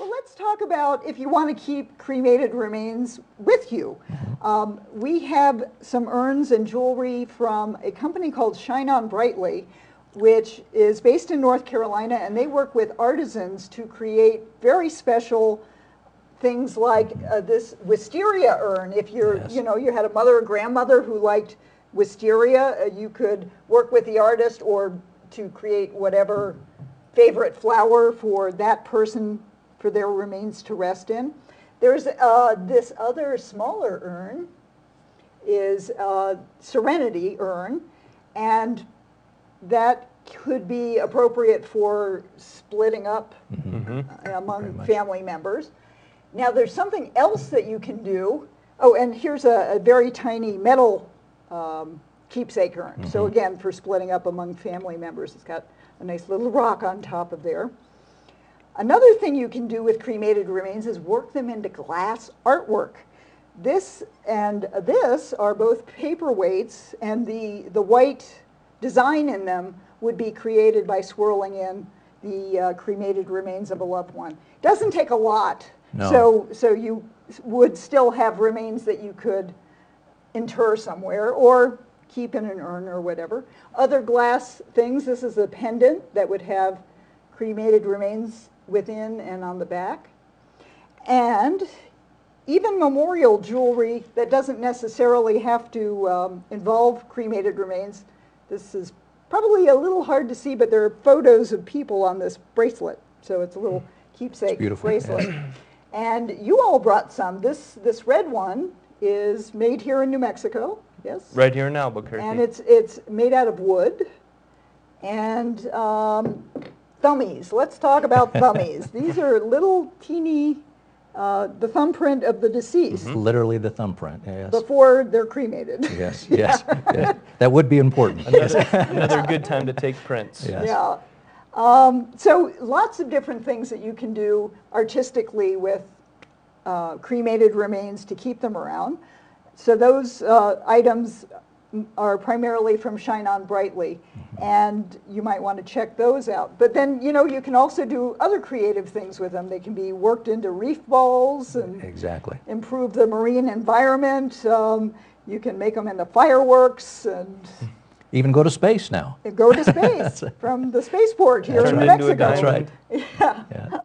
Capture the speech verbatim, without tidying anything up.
Well, let's talk about if you want to keep cremated remains with you. Um, we have some urns and jewelry from a company called Shine On Brightly, which is based in North Carolina, and they work with artisans to create very special things like uh, this wisteria urn. If you're, yes. you know, you had a mother or grandmother who liked wisteria, uh, you could work with the artist or to create whatever favorite flower for that person, for their remains to rest in. There's uh, this other smaller urn, is uh, Serenity urn, and that could be appropriate for splitting up mm-hmm. among family members. Now there's something else that you can do. Oh, and here's a, a very tiny metal um, keepsake urn. Mm-hmm. So again, for splitting up among family members, it's got a nice little rock on top of there. Another thing you can do with cremated remains is work them into glass artwork. This and this are both paperweights, and the, the white design in them would be created by swirling in the uh, cremated remains of a loved one. Doesn't take a lot. No. So, so you would still have remains that you could inter somewhere or keep in an urn or whatever. Other glass things, this is a pendant that would have cremated remains within and on the back. And even memorial jewelry that doesn't necessarily have to um, involve cremated remains. This is probably a little hard to see, but there are photos of people on this bracelet. So it's a little keepsake bracelet. Yeah. And you all brought some. This this red one is made here in New Mexico. Yes. Right here in Albuquerque. And it's it's made out of wood. And um, thummies. Let's talk about thummies. These are little teeny, uh, the thumbprint of the deceased. Mm-hmm. Literally the thumbprint. Yes. Before they're cremated. Yes. Yeah. Yes. Yeah. That would be important. Another, another good time to take prints. Yes. Yeah. Um, so lots of different things that you can do artistically with uh, cremated remains to keep them around. So those uh, items are primarily from Shine On Brightly, mm-hmm. and you might want to check those out. But then, you know, you can also do other creative things with them. They can be worked into reef balls and exactly. improve the marine environment. Um, you can make them into fireworks and... Even go to space now. Go to space from the spaceport here in New Mexico. That's right. Yeah. Yeah.